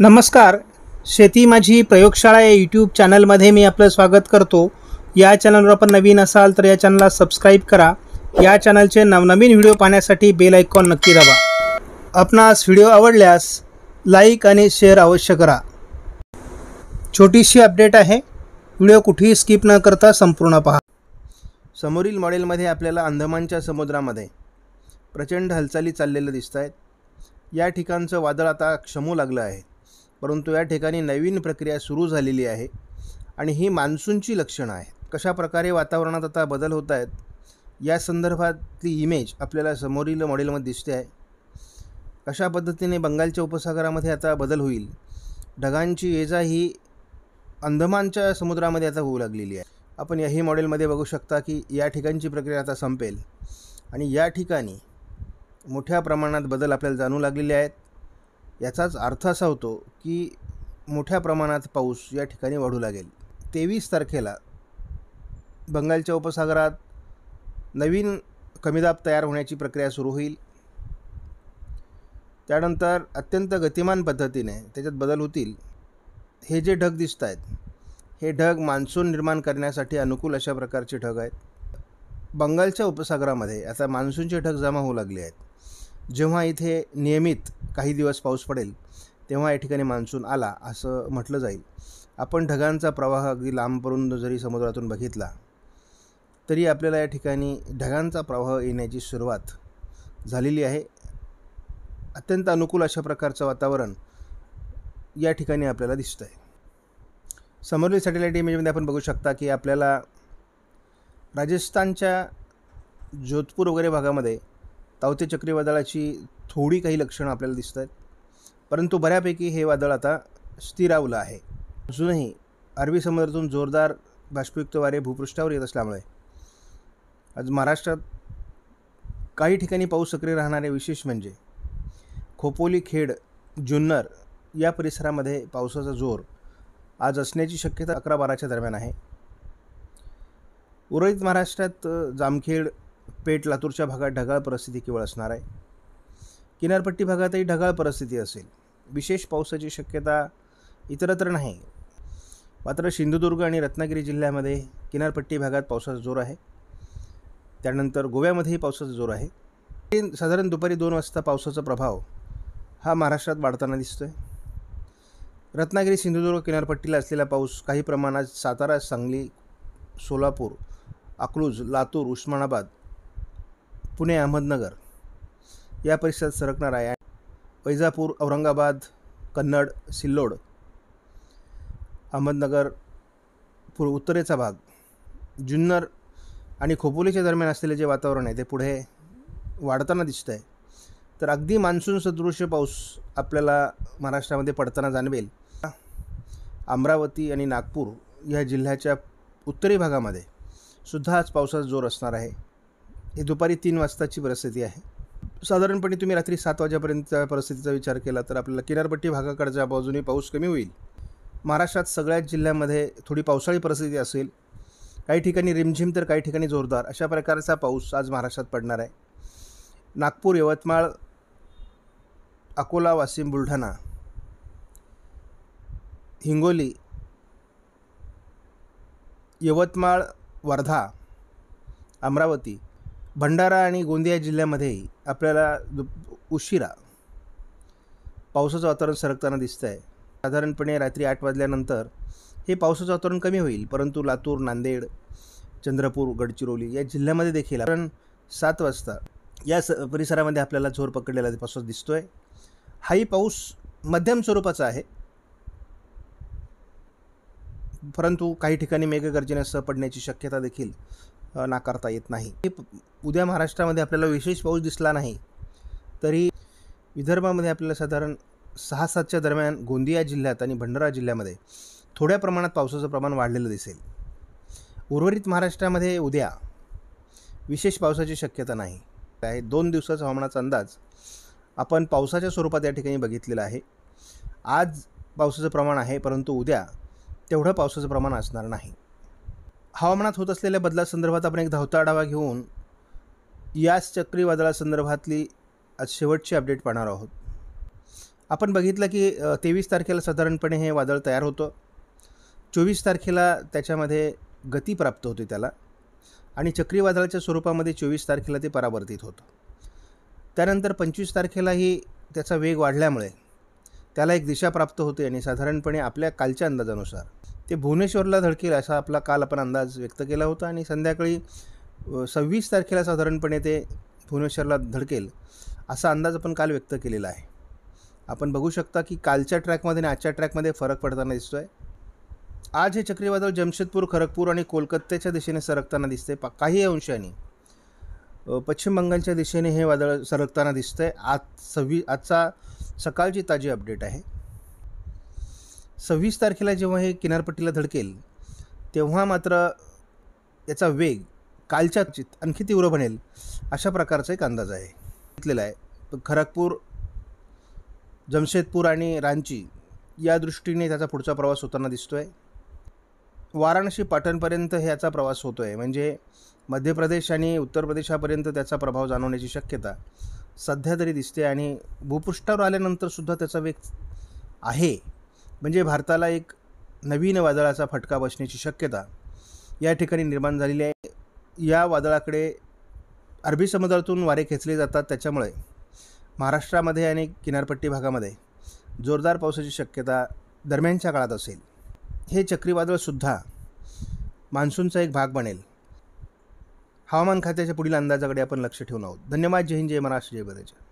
नमस्कार, शेती माझी प्रयोगशाळा या यूट्यूब चॅनलमध्ये मी आपलं स्वागत करतो। या चॅनलवर आपण नवीन असाल तर या चॅनलला सबस्क्राईब करा। या चॅनलचे नवनवीन व्हिडिओ पाहण्यासाठी बेल आयकॉन नक्की दाबा। आपणास व्हिडिओ आवडल्यास लाईक आणि शेअर अवश्य करा। छोटीशी अपडेट आहे, व्हिडिओ कुठेही स्किप न करता संपूर्ण पहा। समोरील मॉडेलमध्ये आपल्याला अंदमानच्या समुद्रामध्ये प्रचंड हालचाली चाललेल्या दिसत आहेत। या ठिकाणचं वादळ आता क्षमू लागलं आहे, परंतु या ठिकाणी नवीन प्रक्रिया सुरू झालेली आहे आणि ही मान्सूनची लक्षणं आहेत। कशा प्रकारे वातावरणात आता बदल होत आहेत या संदर्भातली इमेज आपल्याला समोरील मॉडेलमध्ये दिसते आहे। कशा पद्धतीने बंगालच्या उपसागरामध्ये आता बदल होईल, ढगांची येजा ही अंदमानच्या समुद्रामध्ये आता होऊ लागलेली आहे। आपण याही मॉडेलमध्ये बघू शकता की या ठिकाणची प्रक्रिया आता संपेल आणि या ठिकाणी मोठ्या प्रमाणात बदल आपल्याला जाणू लागलेले आहेत। याचाच अर्थ असा होतो की मोठ्या प्रमाणात पाऊस या ठिकाणी वाढू लागेल। 23 तारखेला बंगालच्या उपसागरात नवीन कमीदाब तयार होण्याची प्रक्रिया सुरू होईल। त्यानंतर अत्यंत गतिमान पद्धतीने त्याच्यात बदल होतील। हे जे ढग दिसत आहेत हे ढग मान्सून निर्माण करण्यासाठी अनुकूल अशा प्रकारचे ढग आहेत। बंगालच्या उपसागरामध्ये आता मान्सूनचे ढग जमा होऊ लागले आहेत। जेव्हा इथे नियमित काही दिवस पाऊस पडेल तेव्हा या ठिकाणी मान्सून आला असं म्हटलं जाईल। आपण ढगांचा प्रवाह अगदी लांबपर्यंत जरी समुद्रातून बघितला तरी आपल्याला या ठिकाणी ढगांचा प्रवाह येण्याची सुरुवात झालेली आहे। अत्यंत अनुकूल अशा प्रकारचं वातावरण या ठिकाणी आपल्याला दिसतं आहे। समोरील सॅटेलाईट इमेजमध्ये आपण बघू शकता की आपल्याला राजस्थानच्या जोधपूर वगैरे भागामध्ये तावते चक्रीवादळाची थोडी काही लक्षणं आपल्याला दिसत आहेत, परंतु बऱ्यापैकी हे वादळ आता स्थिरावलं आहे। अजूनही अरबी समुद्रातून जोरदार बाष्पयुक्त वारे भूपृष्ठावर येत असल्यामुळे आज महाराष्ट्रात काही ठिकाणी पाऊस सक्रिय राहणारे, विशेष म्हणजे खोपोली, खेड, जुन्नर या परिसरामध्ये पावसाचा जोर आज असण्याची शक्यता 11-12च्या दरम्यान आहे। उर्वरित महाराष्ट्रात जामखेड, पेठ, लातूरच्या भागात ढगाळ परिस्थिती केवळ असणार आहे। किनारपट्टी भागातही ढगाळ परिस्थिती असेल, विशेष पावसाची शक्यता इतरत्र नाही। मात्र सिंधुदुर्ग आणि रत्नागिरी जिल्ह्यामध्ये किनारपट्टी भागात पावसाचा जोर आहे। त्यानंतर गोव्यामध्येही पावसाचा जोर आहे। साधारण दुपारी 2 वाजता पावसाचा प्रभाव हा महाराष्ट्रात वाढताना दिसतोय। रत्नागिरी, सिंधुदुर्ग किनारपट्टीला असलेला पाऊस काही प्रमाणात सातारा, सांगली, सोलापूर, अकलूज, लातूर, उस्मानाबाद, पुणे, अहमदनगर या परिसरात सरकणार आहे। वैजापूर, औरंगाबाद, कन्नड, सिल्लोड, अहमदनगर उत्तरेचा भाग, जुन्नर आणि खोपोलीच्या दरम्यान असलेले जे वातावरण आहे ते पुढे वाढताना दिसतं आहे। तर अगदी मान्सून सदृश पाऊस आपल्याला महाराष्ट्रामध्ये पडताना जाणवेल। अमरावती आणि नागपूर या जिल्ह्याच्या उत्तरी भागामध्ये सुद्धा आज पावसाचा जोर असणार आहे। हे दुपारी 3 वाजताची परिस्थिती आहे। साधारणपणे तुम्ही रात्री 7 वाजेपर्यंतच्या परिस्थितीचा विचार केला तर आपल्याला किनारपट्टी भागाकडच्या बाजूने पाऊस कमी होईल। महाराष्ट्रात सगळ्याच जिल्ह्यामध्ये थोडी पावसाळी परिस्थिती असेल, काही ठिकाणी रिमझिम तर काही ठिकाणी जोरदार अशा प्रकारचा पाऊस आज महाराष्ट्रात पडणार आहे। नागपूर, यवतमाळ, अकोला, वाशिम, बुलढाणा, हिंगोली, यवतमाळ, वर्धा, अमरावती, भंडारा आणि गोंदिया जिल्ह्यामध्येही आपल्याला उशिरा पावसाचं वातावरण सरकताना दिसतं आहे। साधारणपणे रात्री 8 वाजल्यानंतर हे पावसाचं वातावरण कमी होईल, परंतु लातूर, नांदेड, चंद्रपूर, गडचिरोली या जिल्ह्यामध्ये देखील आपण 7 वाजता या परिसरामध्ये आपल्याला जोर पकडलेला पाऊस दिसतो आहे। हाही पाऊस मध्यम स्वरूपाचा आहे, परंतु काही ठिकाणी मेघगर्जनेसह पडण्याची शक्यता देखील नाकारता येत नाही। उद्या महाराष्ट्रामध्ये आपल्याला विशेष पाऊस दिसला नाही तरी विदर्भामध्ये आपल्याला साधारण 6-7च्या दरम्यान गोंदिया जिल्ह्यात आणि भंडारा जिल्ह्यामध्ये थोड्या प्रमाणात पावसाचं प्रमाण वाढलेलं दिसेल। उर्वरित महाराष्ट्रामध्ये उद्या विशेष पावसाची शक्यता नाही आहे। 2 दिवसाचा हवामानाचा अंदाज आपण पावसाच्या स्वरूपात या ठिकाणी बघितलेला आहे। आज पावसाचं प्रमाण आहे, परंतु उद्या तेवढं पावसाचं प्रमाण असणार नाही। हवामानात होत असलेल्या बदलासंदर्भात आपण एक धावता आढावा घेऊन याच चक्रीवादळासंदर्भातली आज शेवटची अपडेट पाहणार आहोत। आपण बघितलं की 23 तारखेला साधारणपणे हे वादळ तयार होतं, 24 तारखेला त्याच्यामध्ये गती प्राप्त होते त्याला, आणि चक्रीवादळाच्या स्वरूपामध्ये 24 तारखेला ते परावर्तित होतं. त्यानंतर 25 तारखेलाही त्याचा वेग वाढल्यामुळे त्याला एक दिशा प्राप्त होते आणि साधारणपणे आपल्या कालच्या अंदाजानुसार ते भुवनेश्वरला धडकेल असा आपला काल आपण अंदाज व्यक्त केला होता. आणि संध्याकाळी 26 तारखेला साधारणपणे ते भुवनेश्वरला धडकेल असा अंदाज आपण काल व्यक्त केलेला आहे. आपण बघू शकता की कालच्या ट्रॅकमध्ये आणि आजच्या ट्रॅकमध्ये फरक पडताना दिसतो आहे. आज हे चक्रीवादळ जमशेदपूर, खरगपूर आणि कोलकात्याच्या दिशेने सरकताना दिसते. काही अंशांनी पश्चिम बंगालच्या दिशेने हे वादळ सरकताना दिसतंय. आजचा सकाळची ताजी अपडेट आहे. 26 तारखेला जेव्हा हे किनारपट्टीला धडकेल तेव्हा मात्र याचा वेग कालच्या आणखी तीव्र बनेल अशा प्रकारचा एक अंदाज आहे घेतलेला आहे. खरगपूर, जमशेदपूर आणि रांची या दृष्टीने त्याचा पुढचा प्रवास होताना दिसतो आहे. वाराणसी पाटणपर्यंत ह्याचा प्रवास होतो आहे, म्हणजे मध्य प्रदेश आणि उत्तर प्रदेशापर्यंत त्याचा प्रभाव जाणवण्याची शक्यता सध्या तरी दिसते. आणि भूपृष्ठावर आल्यानंतरसुद्धा त्याचा वेग आहे, म्हणजे भारताला एक नवीन वादळाचा फटका बसण्याची शक्यता या ठिकाणी निर्माण झालेली आहे. या वादळाकडे अरबी समुद्रातून वारे खेचले जातात, त्याच्यामुळे महाराष्ट्रामध्ये आणि किनारपट्टी भागामध्ये जोरदार पावसाची शक्यता दरम्यानच्या काळात असेल. हे चक्रीवादळसुद्धा मान्सूनचा एक भाग बनेल. हवामान खात्याच्या पुढील अंदाजाकडे आपण लक्ष ठेवून आहोत. धन्यवाद. जय हिंद, जय महाराष्ट्र, जय भारत.